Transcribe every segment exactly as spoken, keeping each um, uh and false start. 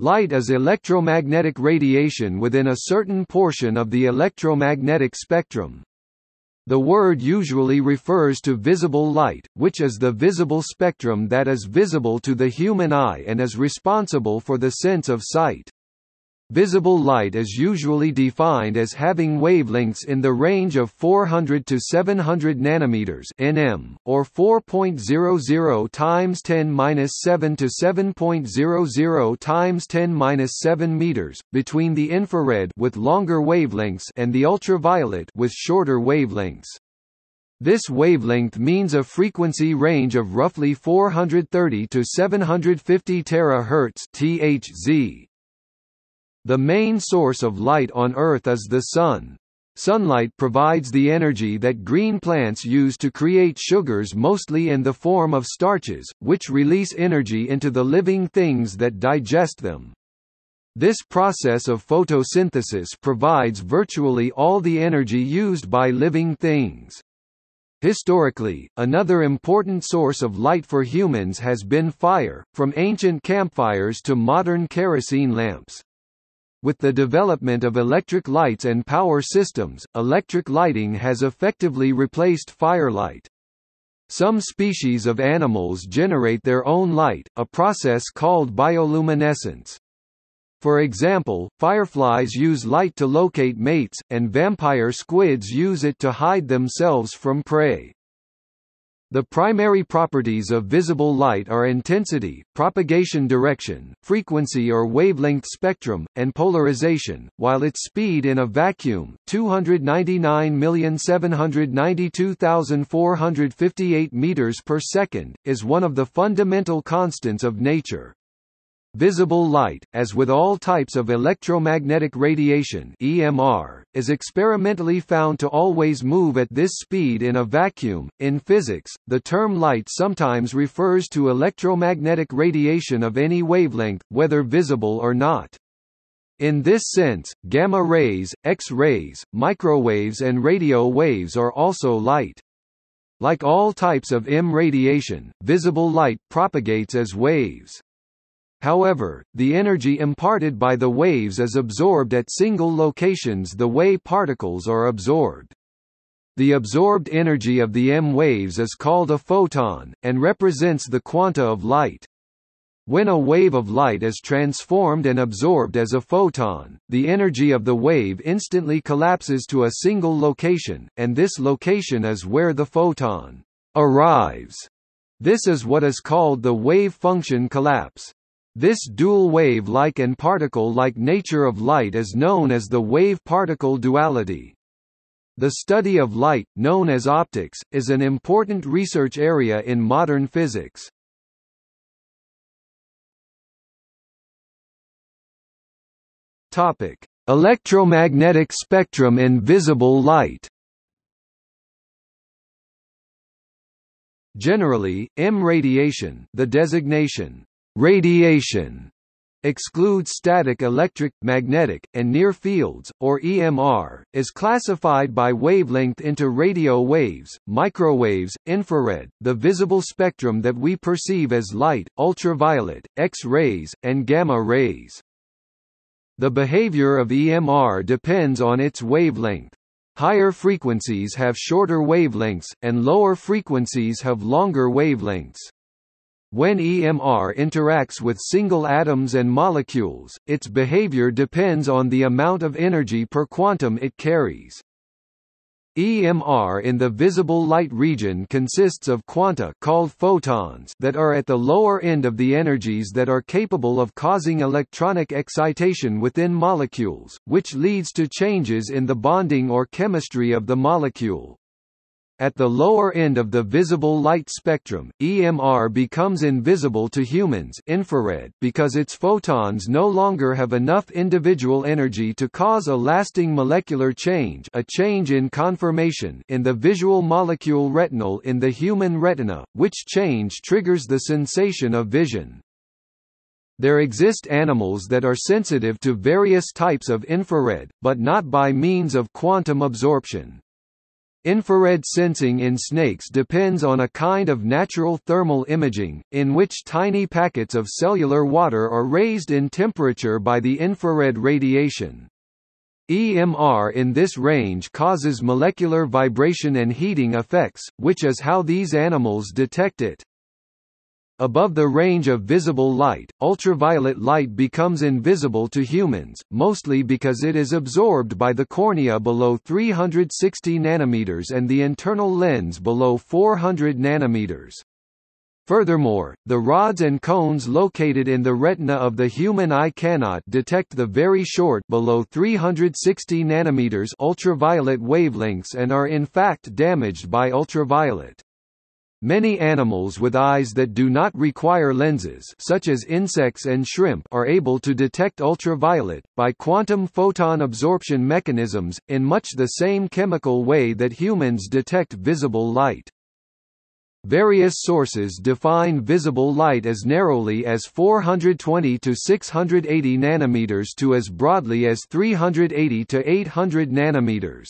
Light is electromagnetic radiation within a certain portion of the electromagnetic spectrum. The word usually refers to visible light, which is the visible spectrum that is visible to the human eye and is responsible for the sense of sight. Visible light is usually defined as having wavelengths in the range of four hundred to seven hundred nanometers (nm) or four point zero zero times ten to the seven to seven point zero zero times ten to the seven meters, between the infrared with longer wavelengths and the ultraviolet with shorter wavelengths. This wavelength means a frequency range of roughly four hundred thirty to seven hundred fifty terahertz (T H Z). The main source of light on Earth is the sun. Sunlight provides the energy that green plants use to create sugars, mostly in the form of starches, which release energy into the living things that digest them. This process of photosynthesis provides virtually all the energy used by living things. Historically, another important source of light for humans has been fire, from ancient campfires to modern kerosene lamps. With the development of electric lights and power systems, electric lighting has effectively replaced firelight. Some species of animals generate their own light, a process called bioluminescence. For example, fireflies use light to locate mates, and vampire squids use it to hide themselves from prey. The primary properties of visible light are intensity, propagation direction, frequency or wavelength spectrum, and polarization, while its speed in a vacuum, two hundred ninety-nine million seven hundred ninety-two thousand four hundred fifty-eight meters per second, is one of the fundamental constants of nature. Visible light, as with all types of electromagnetic radiation (E M R), is experimentally found to always move at this speed in a vacuum. In physics, the term light sometimes refers to electromagnetic radiation of any wavelength, whether visible or not. In this sense, gamma rays, X-rays, microwaves, and radio waves are also light. Like all types of M radiation, visible light propagates as waves. However, the energy imparted by the waves is absorbed at single locations the way particles are absorbed. The absorbed energy of the M waves is called a photon, and represents the quanta of light. When a wave of light is transformed and absorbed as a photon, the energy of the wave instantly collapses to a single location, and this location is where the photon arrives. This is what is called the wave function collapse. This dual wave-like and particle-like nature of light is known as the wave-particle duality. The study of light, known as optics, is an important research area in modern physics. Topic: Electromagnetic spectrum in visible light. Generally, M radiation, the designation radiation, excludes static electric, magnetic, and near fields, or E M R, is classified by wavelength into radio waves, microwaves, infrared, the visible spectrum that we perceive as light, ultraviolet, X-rays, and gamma rays. The behavior of E M R depends on its wavelength. Higher frequencies have shorter wavelengths, and lower frequencies have longer wavelengths. When E M R interacts with single atoms and molecules, its behavior depends on the amount of energy per quantum it carries. E M R in the visible light region consists of quanta called photons that are at the lower end of the energies that are capable of causing electronic excitation within molecules, which leads to changes in the bonding or chemistry of the molecule. At the lower end of the visible light spectrum, E M R becomes invisible to humans infrared because its photons no longer have enough individual energy to cause a lasting molecular change, a change in conformation in the visual molecule retinal in the human retina, which change triggers the sensation of vision. There exist animals that are sensitive to various types of infrared, but not by means of quantum absorption. Infrared sensing in snakes depends on a kind of natural thermal imaging, in which tiny packets of cellular water are raised in temperature by the infrared radiation. E M R in this range causes molecular vibration and heating effects, which is how these animals detect it. Above the range of visible light, ultraviolet light becomes invisible to humans, mostly because it is absorbed by the cornea below three hundred sixty nanometers and the internal lens below four hundred nanometers. Furthermore, the rods and cones located in the retina of the human eye cannot detect the very short below three hundred sixty nanometers ultraviolet wavelengths and are in fact damaged by ultraviolet. Many animals with eyes that do not require lenses, such as insects and shrimp, are able to detect ultraviolet by quantum photon absorption mechanisms in much the same chemical way that humans detect visible light. Various sources define visible light as narrowly as four hundred twenty to six hundred eighty nanometers to as broadly as three hundred eighty to eight hundred nanometers.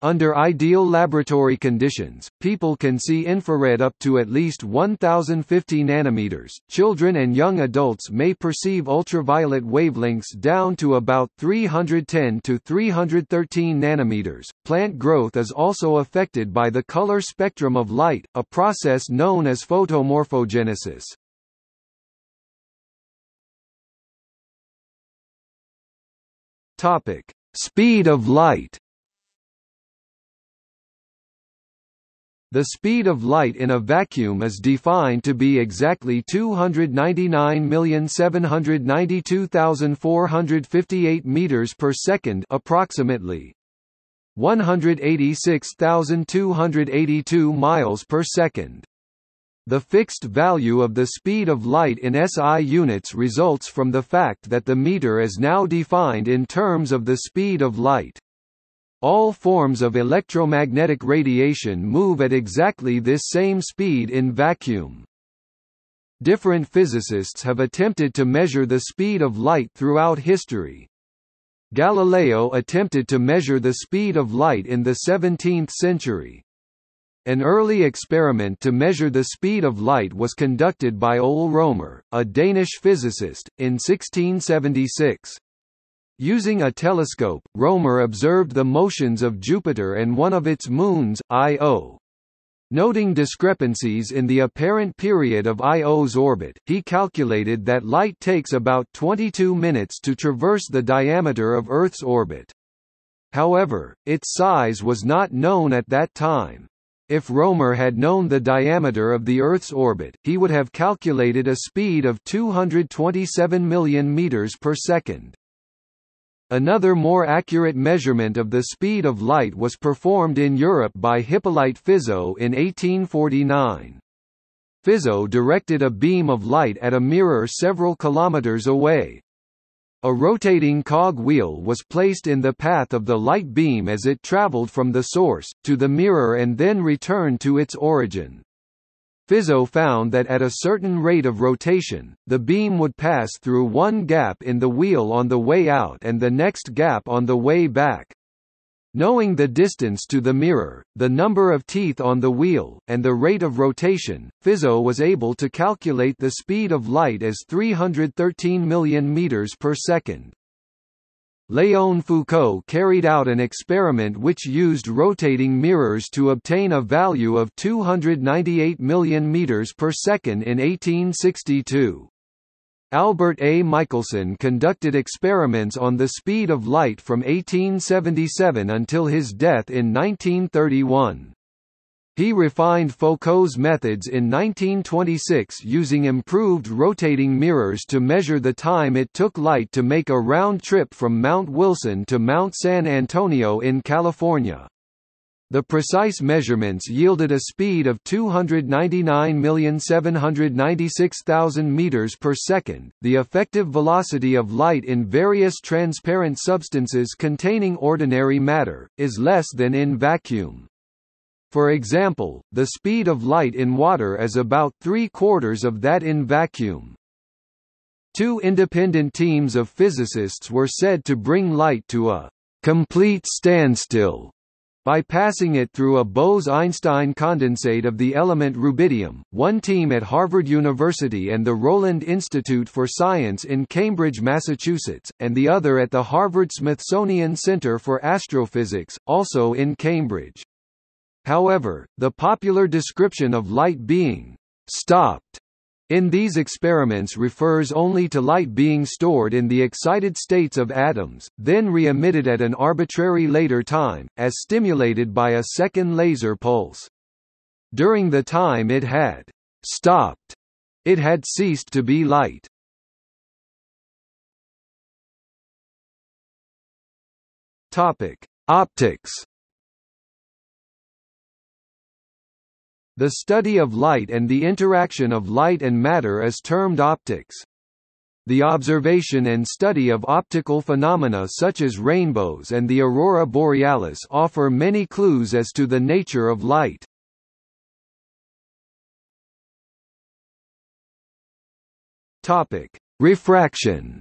Under ideal laboratory conditions, people can see infrared up to at least one thousand fifty nanometers. Children and young adults may perceive ultraviolet wavelengths down to about three hundred ten to three hundred thirteen nanometers. Plant growth is also affected by the color spectrum of light, a process known as photomorphogenesis. Topic: Speed of light. The speed of light in a vacuum is defined to be exactly two hundred ninety-nine million seven hundred ninety-two thousand four hundred fifty-eight meters per second, approximately one hundred eighty-six thousand two hundred eighty-two miles per second. The fixed value of the speed of light in S I units results from the fact that the meter is now defined in terms of the speed of light. All forms of electromagnetic radiation move at exactly this same speed in vacuum. Different physicists have attempted to measure the speed of light throughout history. Galileo attempted to measure the speed of light in the seventeenth century. An early experiment to measure the speed of light was conducted by Ole Rømer, a Danish physicist, in sixteen seventy-six. Using a telescope, Rømer observed the motions of Jupiter and one of its moons, Io. Noting discrepancies in the apparent period of Io's orbit, he calculated that light takes about twenty-two minutes to traverse the diameter of Earth's orbit. However, its size was not known at that time. If Rømer had known the diameter of the Earth's orbit, he would have calculated a speed of two hundred twenty-seven million meters per second. Another more accurate measurement of the speed of light was performed in Europe by Hippolyte Fizeau in eighteen forty-nine. Fizeau directed a beam of light at a mirror several kilometers away. A rotating cog wheel was placed in the path of the light beam as it traveled from the source, to the mirror and then returned to its origin. Fizeau found that at a certain rate of rotation, the beam would pass through one gap in the wheel on the way out and the next gap on the way back. Knowing the distance to the mirror, the number of teeth on the wheel, and the rate of rotation, Fizeau was able to calculate the speed of light as three hundred thirteen million meters per second. Léon Foucault carried out an experiment which used rotating mirrors to obtain a value of two hundred ninety-eight million meters per second in eighteen sixty-two. Albert A. Michelson conducted experiments on the speed of light from eighteen seventy-seven until his death in nineteen thirty-one. He refined Foucault's methods in nineteen twenty-six using improved rotating mirrors to measure the time it took light to make a round trip from Mount Wilson to Mount San Antonio in California. The precise measurements yielded a speed of two hundred ninety-nine million seven hundred ninety-six thousand meters per second. The effective velocity of light in various transparent substances containing ordinary matter is less than in vacuum. For example, the speed of light in water is about three-quarters of that in vacuum. Two independent teams of physicists were said to bring light to a complete standstill By passing it through a Bose-Einstein condensate of the element rubidium, one team at Harvard University and the Rowland Institute for Science in Cambridge, Massachusetts, and the other at the Harvard-Smithsonian Center for Astrophysics, also in Cambridge. However, the popular description of light being «stopped» in these experiments refers only to light being stored in the excited states of atoms, then re-emitted at an arbitrary later time, as stimulated by a second laser pulse. During the time it had stopped, it had ceased to be light. Topic: Optics. The study of light and the interaction of light and matter is termed optics. The observation and study of optical phenomena such as rainbows and the aurora borealis offer many clues as to the nature of light. Topic: Refraction.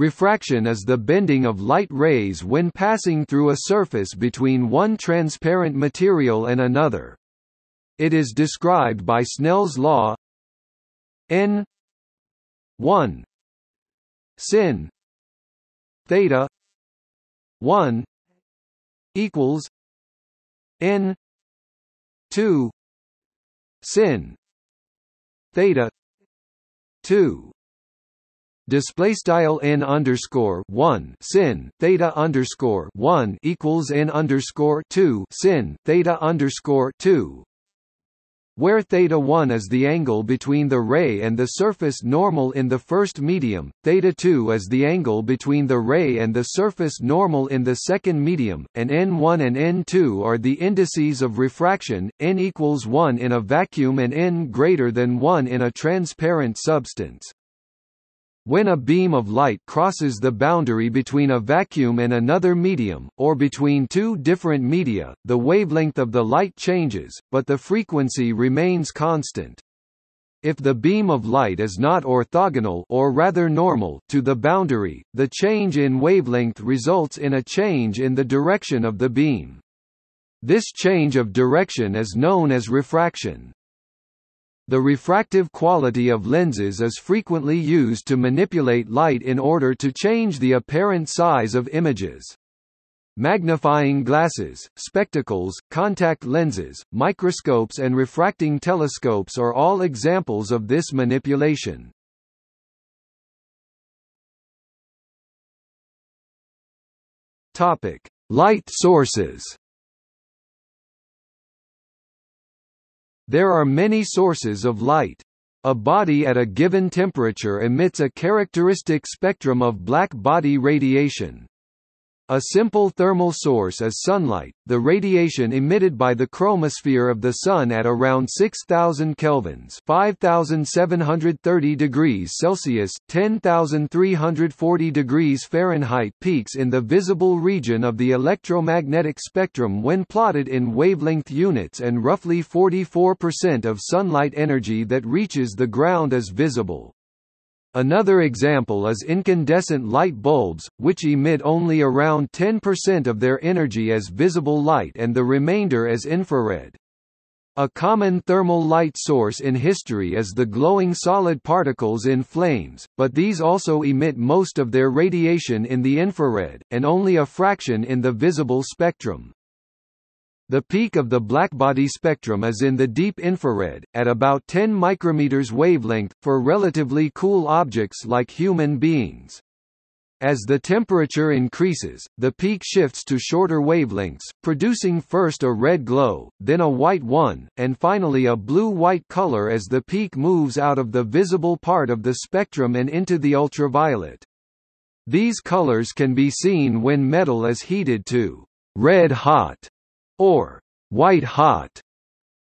Refraction is the bending of light rays when passing through a surface between one transparent material and another. It is described by Snell's law N one sin theta one equals N two sin theta two. Display style n underscore one sin theta underscore one equals n underscore two sin theta underscore two, where theta one is the angle between the ray and the surface normal in the first medium, theta two is the angle between the ray and the surface normal in the second medium, and n one and n two are the indices of refraction, n equals one in a vacuum and n greater than one in a transparent substance. When a beam of light crosses the boundary between a vacuum and another medium, or between two different media, the wavelength of the light changes, but the frequency remains constant. If the beam of light is not orthogonal, or rather normal, to the boundary, the change in wavelength results in a change in the direction of the beam. This change of direction is known as refraction. The refractive quality of lenses is frequently used to manipulate light in order to change the apparent size of images. Magnifying glasses, spectacles, contact lenses, microscopes and refracting telescopes are all examples of this manipulation. Topic: Light sources. There are many sources of light. A body at a given temperature emits a characteristic spectrum of black body radiation. A simple thermal source is sunlight, the radiation emitted by the chromosphere of the Sun at around six thousand kelvins (five thousand seven hundred thirty degrees Celsius, ten thousand three hundred forty degrees Fahrenheit) peaks in the visible region of the electromagnetic spectrum when plotted in wavelength units, and roughly forty-four percent of sunlight energy that reaches the ground is visible. Another example is incandescent light bulbs, which emit only around ten percent of their energy as visible light and the remainder as infrared. A common thermal light source in history is the glowing solid particles in flames, but these also emit most of their radiation in the infrared, and only a fraction in the visible spectrum. The peak of the blackbody spectrum is in the deep infrared, at about ten micrometers wavelength, for relatively cool objects like human beings. As the temperature increases, the peak shifts to shorter wavelengths, producing first a red glow, then a white one, and finally a blue-white color as the peak moves out of the visible part of the spectrum and into the ultraviolet. These colors can be seen when metal is heated to red-hot or white-hot.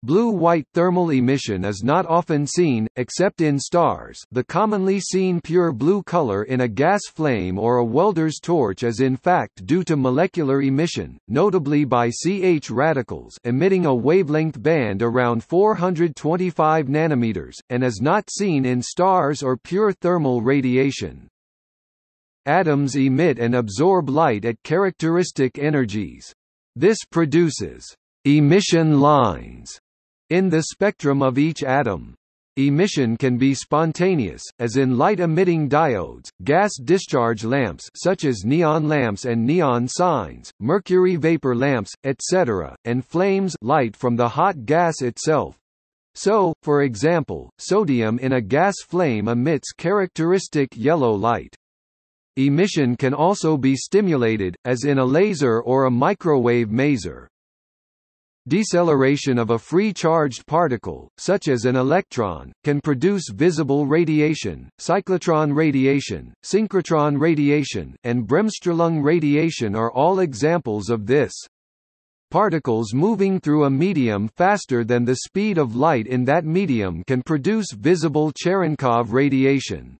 Blue-white thermal emission is not often seen, except in stars. The commonly seen pure blue color in a gas flame or a welder's torch is in fact due to molecular emission, notably by C H radicals emitting a wavelength band around four hundred twenty-five nanometers, and is not seen in stars or pure thermal radiation. Atoms emit and absorb light at characteristic energies. This produces emission lines in the spectrum of each atom. Emission can be spontaneous, as in light-emitting diodes, gas discharge lamps such as neon lamps and neon signs, mercury vapor lamps, et cetera, and flames, light from the hot gas itself. So, for example, sodium in a gas flame emits characteristic yellow light. Emission can also be stimulated, as in a laser or a microwave maser. Deceleration of a free charged particle, such as an electron, can produce visible radiation, cyclotron radiation, synchrotron radiation, and bremsstrahlung radiation are all examples of this. Particles moving through a medium faster than the speed of light in that medium can produce visible Cherenkov radiation.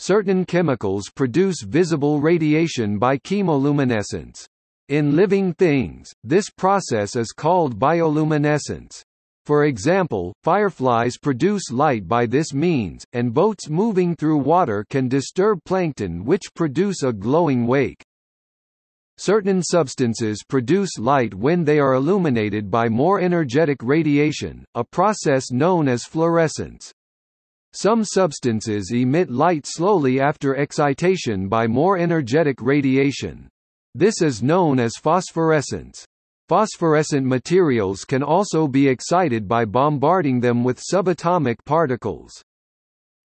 Certain chemicals produce visible radiation by chemoluminescence. In living things, this process is called bioluminescence. For example, fireflies produce light by this means, and boats moving through water can disturb plankton which produce a glowing wake. Certain substances produce light when they are illuminated by more energetic radiation, a process known as fluorescence. Some substances emit light slowly after excitation by more energetic radiation. This is known as phosphorescence. Phosphorescent materials can also be excited by bombarding them with subatomic particles.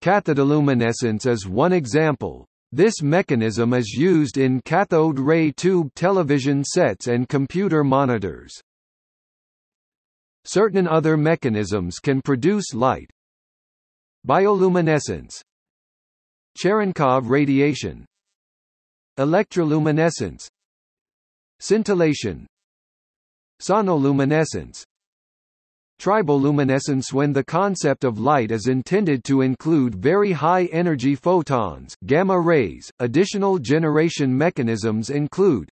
Cathodoluminescence is one example. This mechanism is used in cathode ray tube television sets and computer monitors. Certain other mechanisms can produce light. Bioluminescence, Cherenkov radiation, electroluminescence, scintillation, sonoluminescence, triboluminescence. When the concept of light is intended to include very high energy photons, gamma rays, additional generation mechanisms include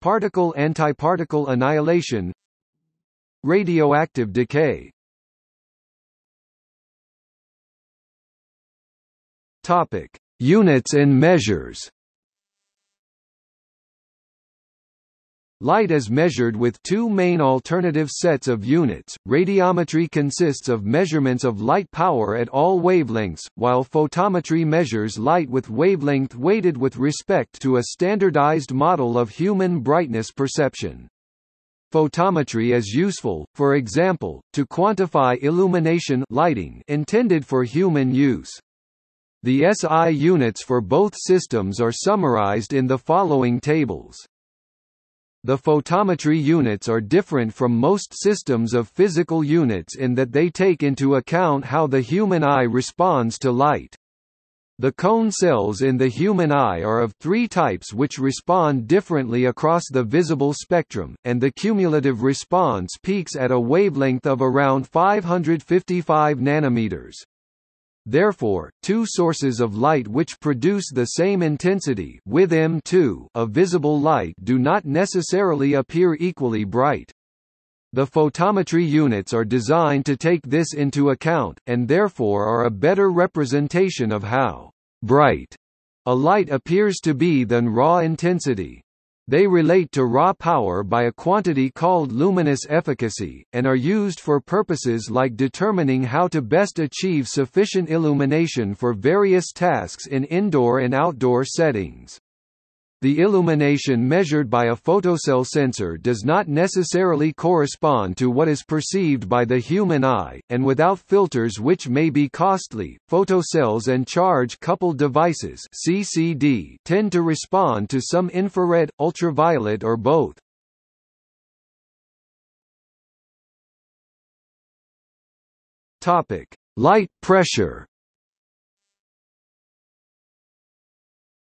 particle-antiparticle annihilation, radioactive decay. Topic: Units and measures. Light is measured with two main alternative sets of units. Radiometry consists of measurements of light power at all wavelengths, while photometry measures light with wavelength weighted with respect to a standardized model of human brightness perception. Photometry is useful, for example, to quantify illumination lighting intended for human use. The S I units for both systems are summarized in the following tables. The photometry units are different from most systems of physical units in that they take into account how the human eye responds to light. The cone cells in the human eye are of three types which respond differently across the visible spectrum, and the cumulative response peaks at a wavelength of around five hundred fifty-five nanometers. Therefore, two sources of light which produce the same intensity with M two of visible light do not necessarily appear equally bright. The photometry units are designed to take this into account, and therefore are a better representation of how bright a light appears to be than raw intensity. They relate to raw power by a quantity called luminous efficacy, and are used for purposes like determining how to best achieve sufficient illumination for various tasks in indoor and outdoor settings. The illumination measured by a photocell sensor does not necessarily correspond to what is perceived by the human eye, and without filters which may be costly, photocells and charge-coupled devices (C C D) tend to respond to some infrared, ultraviolet or both. Topic: Light pressure.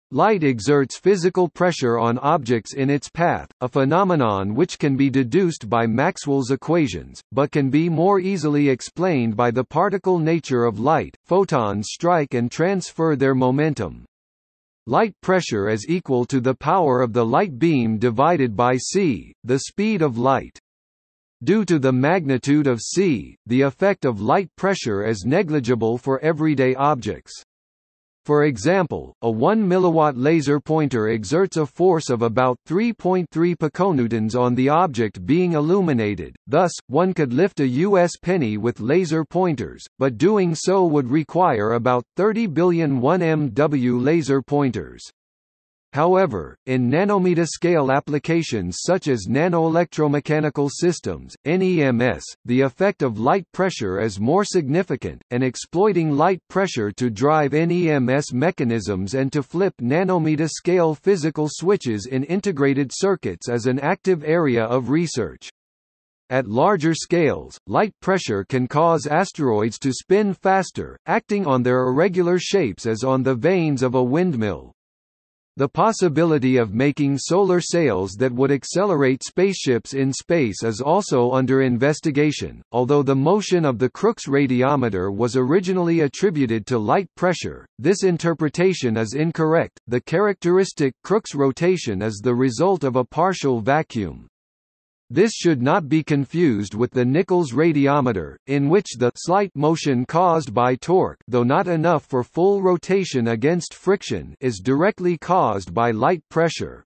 Light exerts physical pressure on objects in its path, a phenomenon which can be deduced by Maxwell's equations, but can be more easily explained by the particle nature of light. Photons strike and transfer their momentum. Light pressure is equal to the power of the light beam divided by c, the speed of light. Due to the magnitude of c, the effect of light pressure is negligible for everyday objects. For example, a one milliwatt laser pointer exerts a force of about three point three piconewtons on the object being illuminated, thus, one could lift a U S penny with laser pointers, but doing so would require about thirty billion one M W laser pointers. However, in nanometer-scale applications such as nanoelectromechanical systems, N E M S, the effect of light pressure is more significant, and exploiting light pressure to drive N E M S mechanisms and to flip nanometer-scale physical switches in integrated circuits is an active area of research. At larger scales, light pressure can cause asteroids to spin faster, acting on their irregular shapes as on the vanes of a windmill. The possibility of making solar sails that would accelerate spaceships in space is also under investigation. Although the motion of the Crookes radiometer was originally attributed to light pressure, this interpretation is incorrect. The characteristic Crookes rotation is the result of a partial vacuum. This should not be confused with the Nichols radiometer, in which the slight motion caused by torque, though not enough for full rotation against friction, is directly caused by light pressure.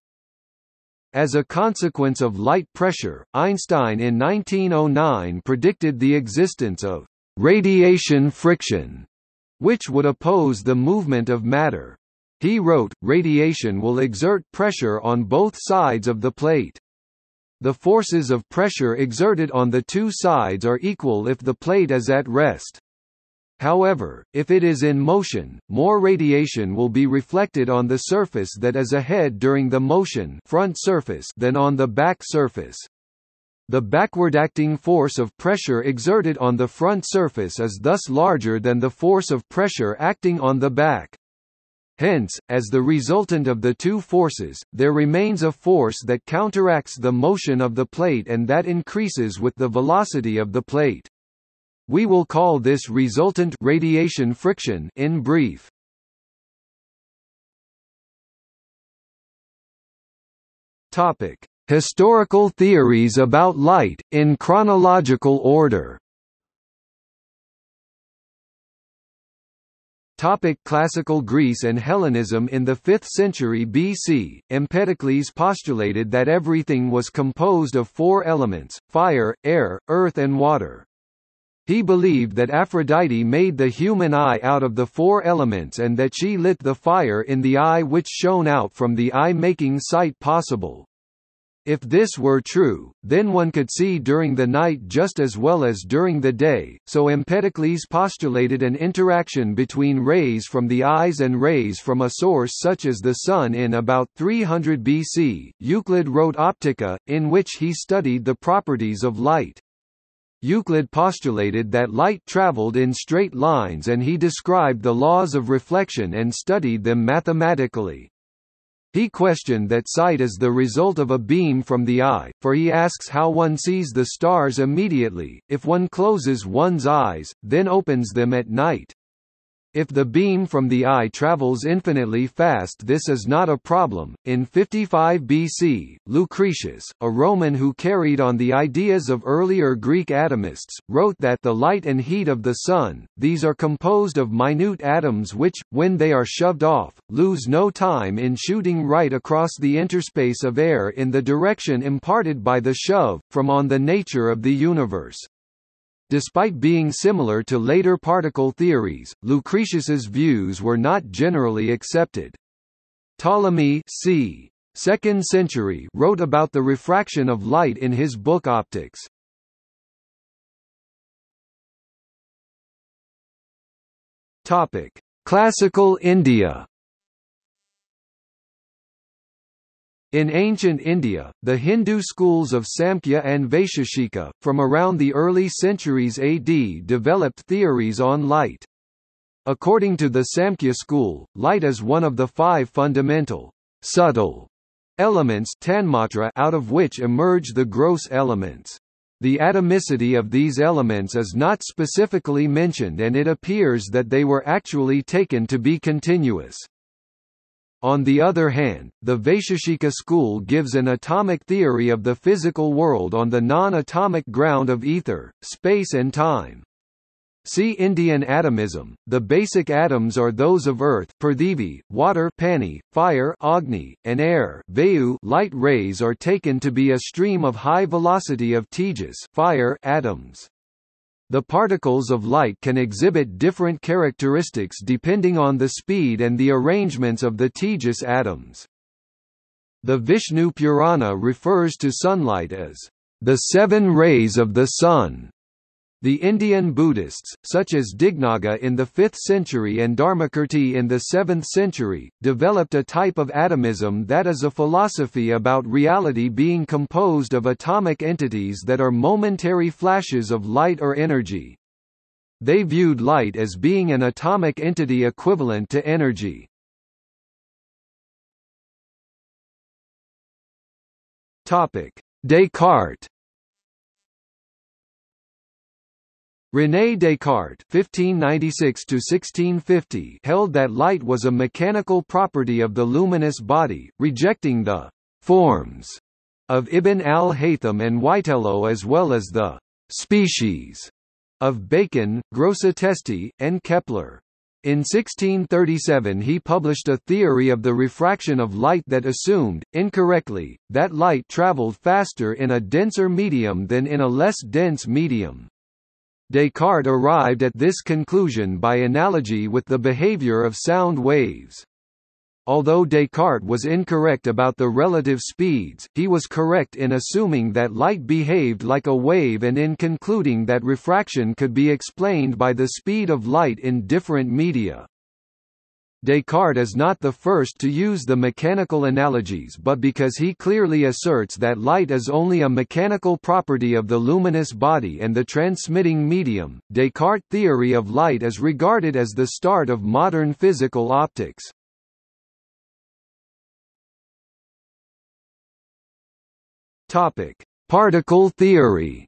As a consequence of light pressure, Einstein in nineteen oh nine predicted the existence of radiation friction, which would oppose the movement of matter. He wrote, "Radiation will exert pressure on both sides of the plate. The forces of pressure exerted on the two sides are equal if the plate is at rest. However, if it is in motion, more radiation will be reflected on the surface that is ahead during the motion front surface than on the back surface. The backward-acting force of pressure exerted on the front surface is thus larger than the force of pressure acting on the back. Hence, as the resultant of the two forces, there remains a force that counteracts the motion of the plate and that increases with the velocity of the plate. We will call this resultant radiation friction in brief." Topic: Historical theories about light in chronological order. Topic: Classical Greece and Hellenism. In the fifth century B C, Empedocles postulated that everything was composed of four elements: fire, air, earth and water. He believed that Aphrodite made the human eye out of the four elements and that she lit the fire in the eye which shone out from the eye, making sight possible. If this were true, then one could see during the night just as well as during the day, so Empedocles postulated an interaction between rays from the eyes and rays from a source such as the sun in about three hundred B C. Euclid wrote Optica, in which he studied the properties of light. Euclid postulated that light traveled in straight lines and he described the laws of reflection and studied them mathematically. He questioned that sight is the result of a beam from the eye, for he asks how one sees the stars immediately. If one closes one's eyes, then opens them at night. If the beam from the eye travels infinitely fast, this is not a problem. In fifty-five B C, Lucretius, a Roman who carried on the ideas of earlier Greek atomists, wrote that the light and heat of the sun, these are composed of minute atoms which, when they are shoved off, lose no time in shooting right across the interspace of air in the direction imparted by the shove, from on the nature of the universe. Despite being similar to later particle theories, Lucretius's views were not generally accepted. Ptolemy c. second century wrote about the refraction of light in his book Optics. Topic: Classical India. In ancient India, the Hindu schools of Samkhya and Vaisheshika, from around the early centuries A D, developed theories on light. According to the Samkhya school, light is one of the five fundamental, subtle elements tanmatra, out of which emerge the gross elements. The atomicity of these elements is not specifically mentioned, and it appears that they were actually taken to be continuous. On the other hand, the Vaisheshika school gives an atomic theory of the physical world on the non-atomic ground of ether, space and time. See Indian atomism. The basic atoms are those of earth, Prithvi, water, Pani, fire, Agni, and air, Vayu. Light rays are taken to be a stream of high velocity of tejas, fire atoms. The particles of light can exhibit different characteristics depending on the speed and the arrangements of the tejas atoms. The Vishnu Purana refers to sunlight as the seven rays of the sun. The Indian Buddhists, such as Dignaga in the fifth century and Dharmakirti in the seventh century, developed a type of atomism that is a philosophy about reality being composed of atomic entities that are momentary flashes of light or energy. They viewed light as being an atomic entity equivalent to energy. Descartes. René Descartes (fifteen ninety-six to sixteen fifty) held that light was a mechanical property of the luminous body, rejecting the «forms» of Ibn al-Haytham and Whitelow as well as the «species» of Bacon, Grosseteste, and Kepler. In sixteen thirty-seven he published a theory of the refraction of light that assumed, incorrectly, that light traveled faster in a denser medium than in a less dense medium. Descartes arrived at this conclusion by analogy with the behavior of sound waves. Although Descartes was incorrect about the relative speeds, he was correct in assuming that light behaved like a wave and in concluding that refraction could be explained by the speed of light in different media. Descartes is not the first to use the mechanical analogies, but because he clearly asserts that light is only a mechanical property of the luminous body and the transmitting medium, Descartes' theory of light is regarded as the start of modern physical optics. Topic: Particle theory.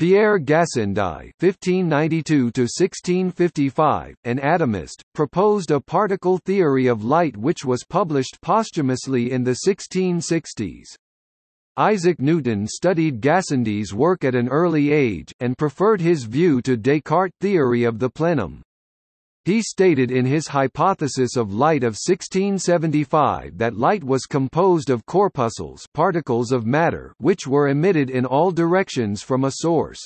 Pierre Gassendi (fifteen ninety-two to sixteen fifty-five), an atomist, proposed a particle theory of light which was published posthumously in the sixteen sixties. Isaac Newton studied Gassendi's work at an early age, and preferred his view to Descartes' theory of the plenum. He stated in his Hypothesis of Light of sixteen seventy-five that light was composed of corpuscles, particles of matter, which were emitted in all directions from a source.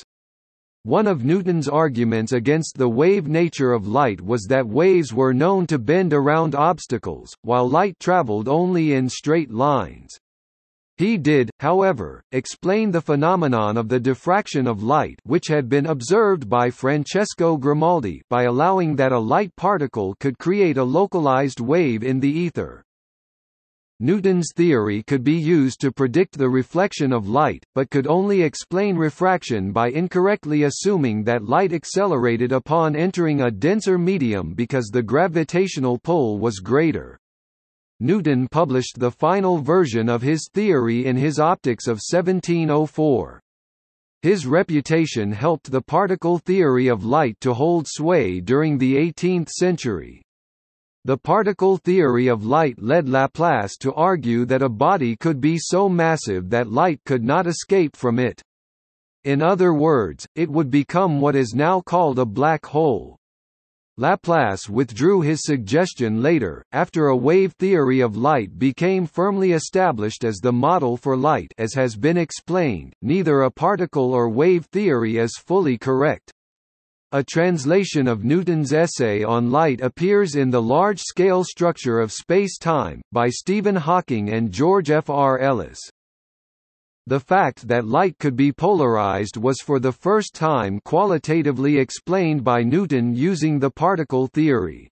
One of Newton's arguments against the wave nature of light was that waves were known to bend around obstacles, while light traveled only in straight lines. He did, however, explain the phenomenon of the diffraction of light which had been observed by Francesco Grimaldi by allowing that a light particle could create a localized wave in the ether. Newton's theory could be used to predict the reflection of light, but could only explain refraction by incorrectly assuming that light accelerated upon entering a denser medium because the gravitational pull was greater. Newton published the final version of his theory in his Optics of seventeen oh four. His reputation helped the particle theory of light to hold sway during the eighteenth century. The particle theory of light led Laplace to argue that a body could be so massive that light could not escape from it. In other words, it would become what is now called a black hole. Laplace withdrew his suggestion later, after a wave theory of light became firmly established as the model for light. As has been explained, neither a particle or wave theory is fully correct. A translation of Newton's essay on light appears in The Large-Scale Structure of Space-Time, by Stephen Hawking and George F. R. Ellis. The fact that light could be polarized was for the first time qualitatively explained by Newton using the particle theory.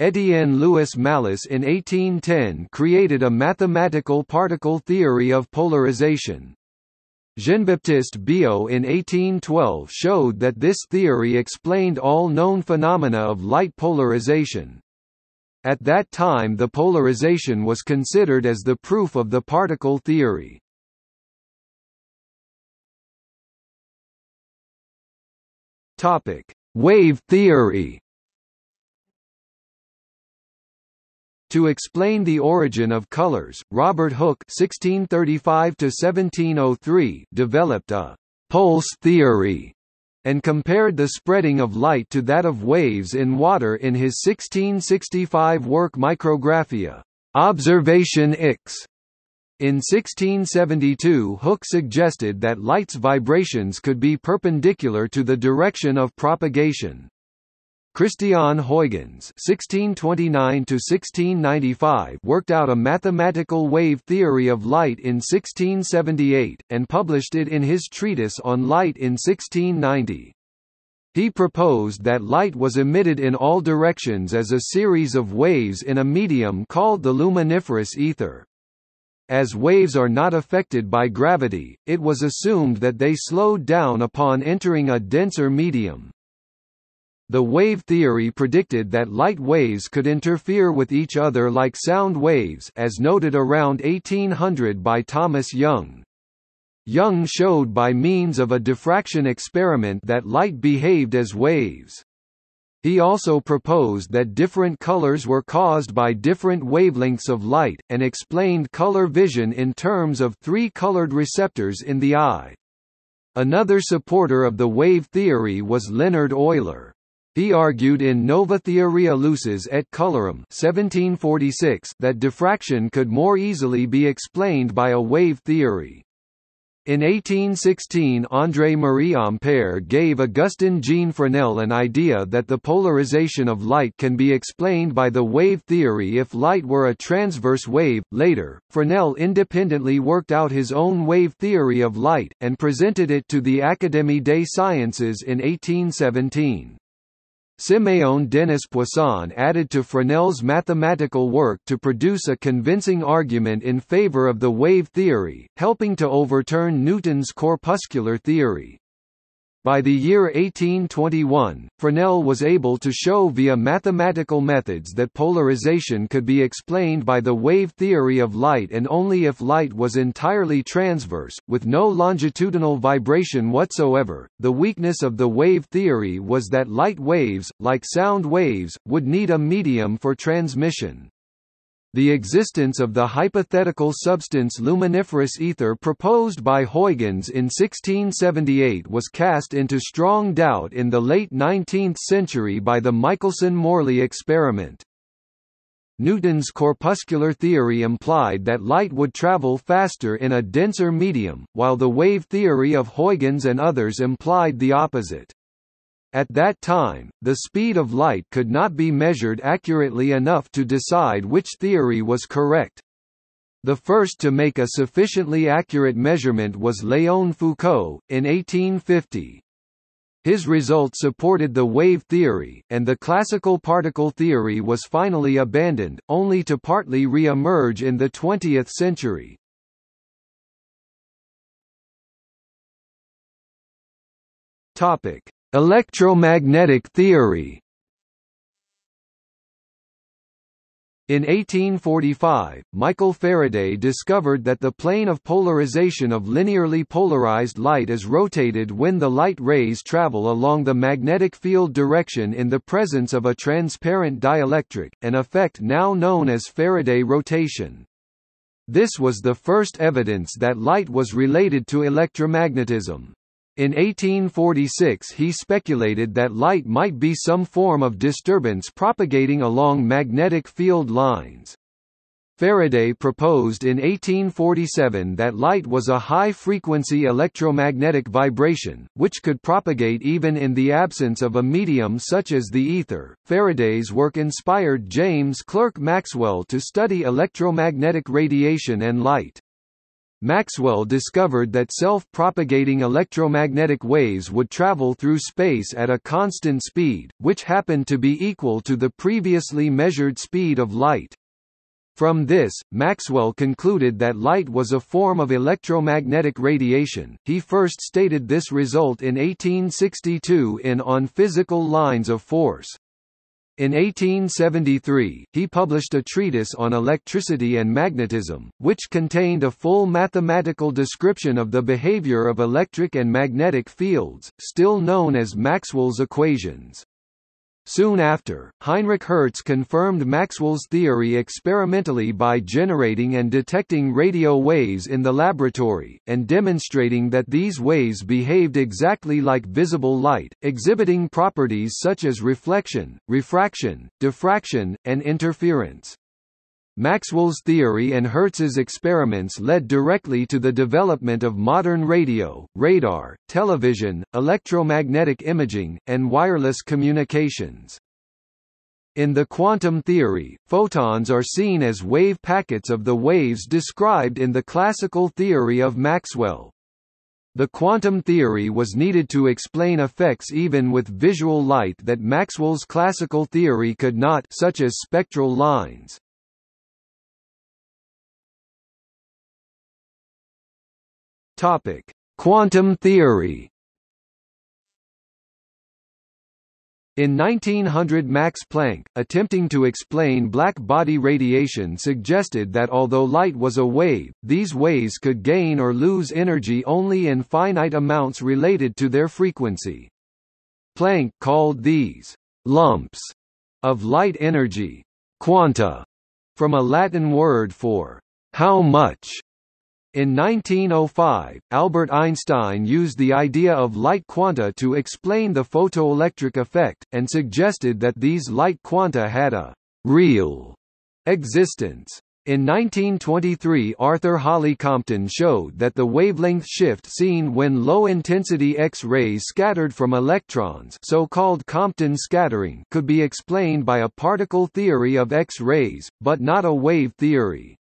Étienne Louis Malus in eighteen ten created a mathematical particle theory of polarization. Jean-Baptiste Biot in eighteen twelve showed that this theory explained all known phenomena of light polarization. At that time the polarization was considered as the proof of the particle theory. Topic: Wave theory. To explain the origin of colors, Robert Hooke (sixteen thirty-five to seventeen oh three) developed a pulse theory, and compared the spreading of light to that of waves in water in his sixteen sixty-five work Micrographia, Observation X. In sixteen seventy-two, Hooke suggested that light's vibrations could be perpendicular to the direction of propagation. Christiaan Huygens (sixteen twenty-nine to sixteen ninety-five) worked out a mathematical wave theory of light in sixteen seventy-eight, and published it in his treatise on light in sixteen ninety. He proposed that light was emitted in all directions as a series of waves in a medium called the luminiferous ether. As waves are not affected by gravity, it was assumed that they slowed down upon entering a denser medium. The wave theory predicted that light waves could interfere with each other like sound waves, as noted around eighteen hundred by Thomas Young. Young showed by means of a diffraction experiment that light behaved as waves. He also proposed that different colors were caused by different wavelengths of light, and explained color vision in terms of three colored receptors in the eye. Another supporter of the wave theory was Leonhard Euler. He argued in Nova Theoria Lucis et Colorum seventeen forty-six that diffraction could more easily be explained by a wave theory. In eighteen sixteen, André-Marie Ampère gave Augustin Jean Fresnel an idea that the polarization of light can be explained by the wave theory if light were a transverse wave. Later, Fresnel independently worked out his own wave theory of light, and presented it to the Académie des Sciences in eighteen seventeen. Siméon Denis Poisson added to Fresnel's mathematical work to produce a convincing argument in favor of the wave theory, helping to overturn Newton's corpuscular theory. By the year eighteen twenty-one, Fresnel was able to show via mathematical methods that polarization could be explained by the wave theory of light, and only if light was entirely transverse, with no longitudinal vibration whatsoever. The weakness of the wave theory was that light waves, like sound waves, would need a medium for transmission. The existence of the hypothetical substance luminiferous ether proposed by Huygens in sixteen seventy-eight was cast into strong doubt in the late nineteenth century by the Michelson-Morley experiment. Newton's corpuscular theory implied that light would travel faster in a denser medium, while the wave theory of Huygens and others implied the opposite. At that time, the speed of light could not be measured accurately enough to decide which theory was correct. The first to make a sufficiently accurate measurement was Léon Foucault, in eighteen fifty. His results supported the wave theory, and the classical particle theory was finally abandoned, only to partly re-emerge in the twentieth century. Electromagnetic theory. In eighteen forty-five, Michael Faraday discovered that the plane of polarization of linearly polarized light is rotated when the light rays travel along the magnetic field direction in the presence of a transparent dielectric, an effect now known as Faraday rotation. This was the first evidence that light was related to electromagnetism. In eighteen forty-six, he speculated that light might be some form of disturbance propagating along magnetic field lines. Faraday proposed in eighteen forty-seven that light was a high-frequency electromagnetic vibration, which could propagate even in the absence of a medium such as the ether. Faraday's work inspired James Clerk Maxwell to study electromagnetic radiation and light. Maxwell discovered that self-propagating electromagnetic waves would travel through space at a constant speed, which happened to be equal to the previously measured speed of light. From this, Maxwell concluded that light was a form of electromagnetic radiation. He first stated this result in eighteen sixty-two in On Physical Lines of Force. In eighteen seventy-three, he published a treatise on electricity and magnetism, which contained a full mathematical description of the behavior of electric and magnetic fields, still known as Maxwell's equations. Soon after, Heinrich Hertz confirmed Maxwell's theory experimentally by generating and detecting radio waves in the laboratory, and demonstrating that these waves behaved exactly like visible light, exhibiting properties such as reflection, refraction, diffraction, and interference. Maxwell's theory and Hertz's experiments led directly to the development of modern radio, radar, television, electromagnetic imaging, and wireless communications. In the quantum theory, photons are seen as wave packets of the waves described in the classical theory of Maxwell. The quantum theory was needed to explain effects even with visual light that Maxwell's classical theory could not, such as spectral lines. Topic: Quantum theory. In nineteen hundred, Max Planck, attempting to explain black body radiation, suggested that although light was a wave, these waves could gain or lose energy only in finite amounts related to their frequency. Planck called these lumps of light energy quanta, from a Latin word for how much. In nineteen oh five, Albert Einstein used the idea of light quanta to explain the photoelectric effect, and suggested that these light quanta had a «real» existence. In nineteen twenty-three, Arthur Holly Compton showed that the wavelength shift seen when low-intensity X-rays scattered from electrons, so-called Compton scattering, could be explained by a particle theory of X-rays, but not a wave theory.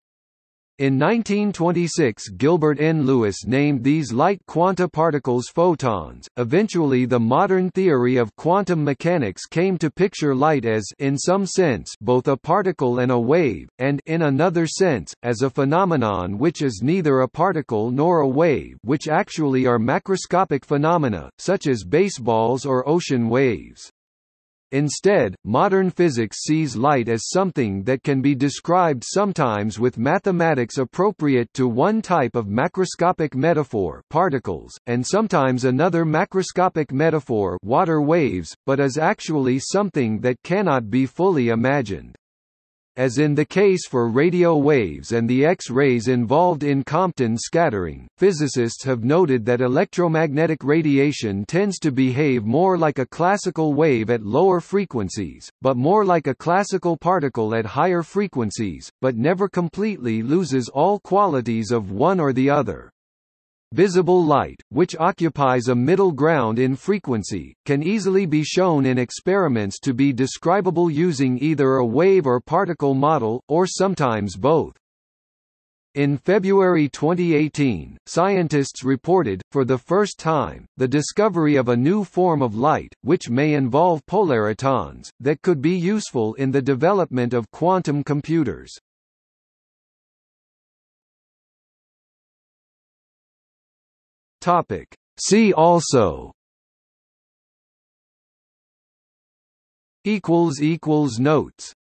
In nineteen twenty-six, Gilbert N. Lewis named these light quanta particles photons. Eventually, the modern theory of quantum mechanics came to picture light as, in some sense, both a particle and a wave, and, in another sense, as a phenomenon which is neither a particle nor a wave, which actually are macroscopic phenomena, such as baseballs or ocean waves. Instead, modern physics sees light as something that can be described sometimes with mathematics appropriate to one type of macroscopic metaphor, particles, and sometimes another macroscopic metaphor, water waves, but is actually something that cannot be fully imagined. As in the case for radio waves and the X-rays involved in Compton scattering, physicists have noted that electromagnetic radiation tends to behave more like a classical wave at lower frequencies, but more like a classical particle at higher frequencies, but never completely loses all qualities of one or the other. Visible light, which occupies a middle ground in frequency, can easily be shown in experiments to be describable using either a wave or particle model, or sometimes both. In February twenty eighteen, scientists reported, for the first time, the discovery of a new form of light, which may involve polaritons, that could be useful in the development of quantum computers. See also Notes